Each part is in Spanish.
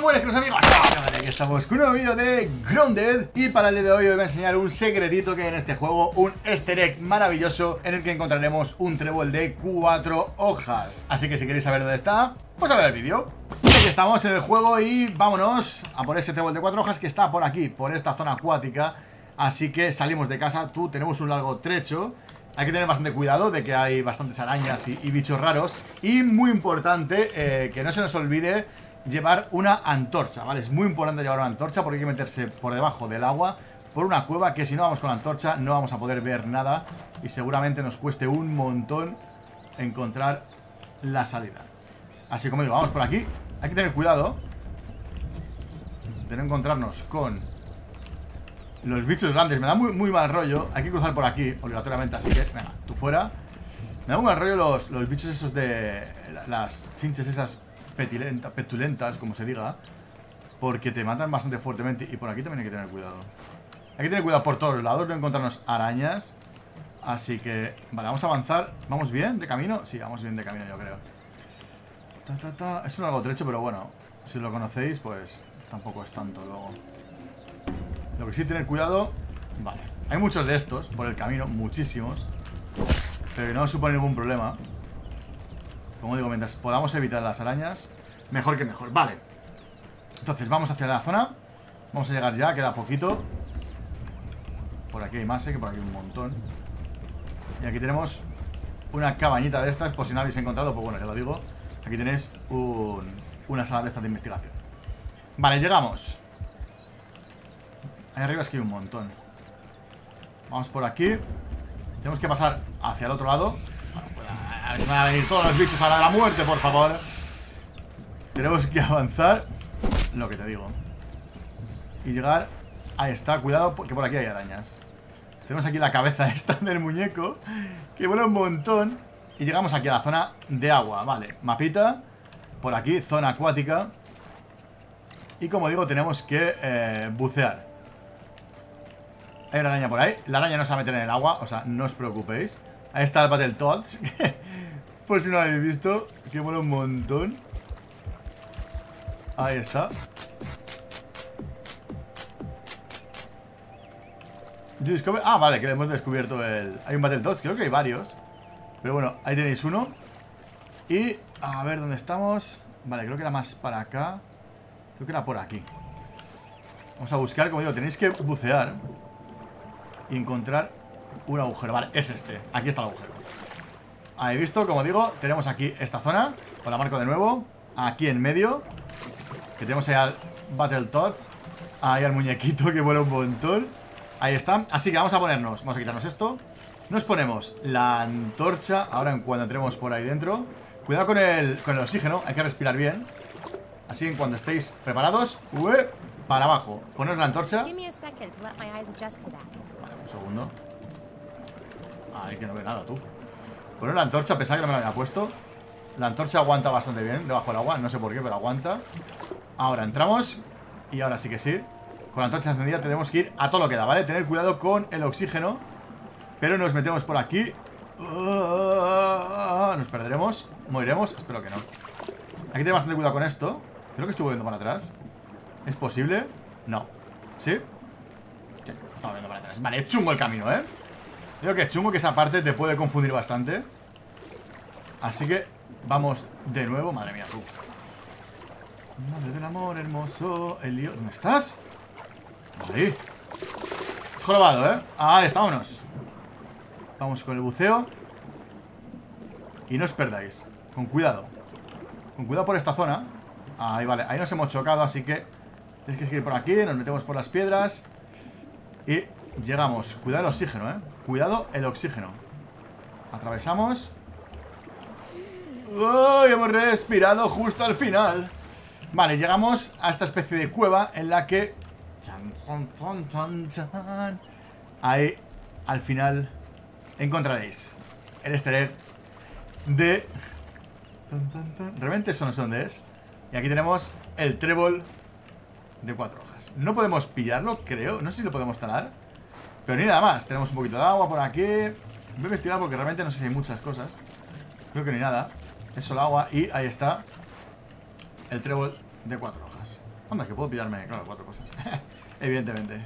Buenas noches, amigos. Aquí estamos con un nuevo vídeo de Grounded. Y para el día de hoy os voy a enseñar un secretito que hay en este juego, un easter egg maravilloso en el que encontraremos un trébol de 4 hojas. Así que si queréis saber dónde está, pues a ver el vídeo. Aquí estamos en el juego y vámonos a por ese trébol de 4 hojas que está por aquí, por esta zona acuática. Así que salimos de casa, tenemos un largo trecho. Hay que tener bastante cuidado de que hay bastantes arañas y bichos raros. Y muy importante, que no se nos olvide llevar una antorcha, ¿vale? Es muy importante llevar una antorcha porque hay que meterse por debajo del agua, por una cueva, que si no vamos con la antorcha no vamos a poder ver nada. Y seguramente nos cueste un montón encontrar la salida. Así como digo, vamos por aquí. Hay que tener cuidado de no encontrarnos con los bichos grandes. Me da muy mal rollo. Hay que cruzar por aquí, obligatoriamente, así que venga, tú fuera. Me da muy mal rollo los bichos esos de... las chinches esas petulentas, como se diga, porque te matan bastante fuertemente. Y por aquí también hay que tener cuidado. Hay que tener cuidado por todos lados, no encontrarnos arañas. Así que... vale, vamos a avanzar. ¿Vamos bien de camino? Sí, vamos bien de camino, yo creo. Es un largo trecho, pero bueno, si lo conocéis, pues tampoco es tanto luego. Lo que sí, tener cuidado. Vale, hay muchos de estos por el camino, muchísimos, pero que no supone ningún problema. Como digo, mientras podamos evitar las arañas, mejor que mejor. Vale, entonces vamos hacia la zona. Vamos a llegar ya, queda poquito. Por aquí hay más, que por aquí hay un montón. Y aquí tenemos una cabañita de estas, por si no habéis encontrado. Pues bueno, ya lo digo, aquí tenéis una sala de estas de investigación. Vale, llegamos. Ahí arriba es que hay un montón. Vamos por aquí. Tenemos que pasar hacia el otro lado. Bueno, pues a ver si me van a venir todos los bichos a la muerte, por favor. Tenemos que avanzar, lo que te digo, y llegar. Ahí está, cuidado, que por aquí hay arañas. Tenemos aquí la cabeza esta del muñeco, que vuela un montón. Y llegamos aquí a la zona de agua. Vale, mapita. Por aquí, zona acuática. Y como digo, tenemos que bucear. Hay una araña por ahí. La araña no se va a meter en el agua, o sea, no os preocupéis. Ahí está el Battletoads. Por si no lo habéis visto, que mola un montón. Ahí está. Ah, vale, que le hemos descubierto el... Hay un Battletoads, creo que hay varios. Pero bueno, ahí tenéis uno. Y a ver dónde estamos. Vale, creo que era más para acá. Creo que era por aquí. Vamos a buscar, como digo, tenéis que bucear y encontrar un agujero. Vale, es este. Aquí está el agujero. Ahí visto, como digo, tenemos aquí esta zona. Con la marco de nuevo. Aquí en medio, que tenemos ahí al Battletoads. Ahí al muñequito que vuela un montón. Ahí está. Así que vamos a ponernos, vamos a quitarnos esto. Nos ponemos la antorcha ahora en cuanto entremos por ahí dentro. Cuidado con el oxígeno. Hay que respirar bien. Así que en cuanto estéis preparados, para abajo. Poneros la antorcha. Un segundo. Ay, que no veo nada, tú. Poner la antorcha, pensaba que no me la había puesto. La antorcha aguanta bastante bien debajo del agua, no sé por qué, pero aguanta. Ahora entramos. Y ahora sí que sí, con la antorcha encendida tenemos que ir a todo lo que da, ¿vale? Tener cuidado con el oxígeno. Pero nos metemos por aquí. Nos perderemos, moriremos, espero que no. Hay que tener bastante cuidado con esto. Creo que estoy volviendo para atrás. ¿Es posible? No. ¿Sí? Estaba viendo para atrás. Vale, es chungo el camino, ¿eh? Creo que es chungo, que esa parte te puede confundir bastante. Así que vamos de nuevo. Madre mía, tú. Madre del amor hermoso. El lío. ¿Dónde estás? Vale. Es jorobado, ¿eh? Ah, estámonos. Vamos con el buceo. Y no os perdáis. Con cuidado. Con cuidado por esta zona. Ahí, vale. Ahí nos hemos chocado, así que tienes que seguir por aquí. Nos metemos por las piedras. Y llegamos. Cuidado el oxígeno, ¿eh? Cuidado el oxígeno. Atravesamos. ¡Oh! Y hemos respirado justo al final. Vale, llegamos a esta especie de cueva en la que... ahí, al final, encontraréis el easter egg de... realmente eso no sé dónde es. Y aquí tenemos el trébol de 4 hojas. No podemos pillarlo, creo. No sé si lo podemos talar, pero ni nada más. Tenemos un poquito de agua por aquí. Voy a investigar porque realmente no sé si hay muchas cosas. Creo que ni nada. Es solo agua. Y ahí está el trébol de 4 hojas. cosas. Anda, que puedo olvidarme, claro, 4 cosas. Evidentemente.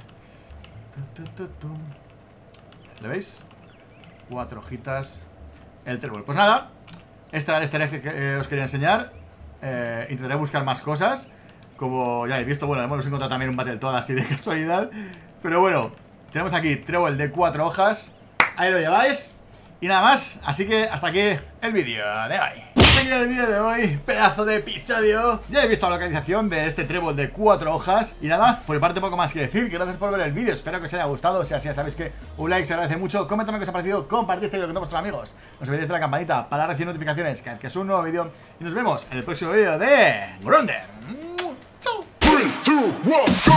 ¿Le veis? 4 hojitas. El trébol. Pues nada, esta era la tarea que os quería enseñar. Intentaré buscar más cosas. Como ya habéis visto, bueno, hemos encontrado también un Battletoad así de casualidad. Pero bueno, tenemos aquí trébol de 4 hojas. Ahí lo lleváis. Y nada más, así que hasta aquí el vídeo de hoy. Hasta aquí el vídeo de hoy, pedazo de episodio. Ya he visto la localización de este trébol de 4 hojas. Y nada, por mi parte poco más que decir. Gracias por ver el vídeo, espero que os haya gustado. Si así, ya sabéis que un like se agradece mucho. Comentadme qué os ha parecido, compartid este vídeo con todos vuestros amigos. No os olvidéis de la campanita para recibir notificaciones cada vez que es un nuevo vídeo. Y nos vemos en el próximo vídeo de Grounded. ¡Chao! 3, 2, 1, go!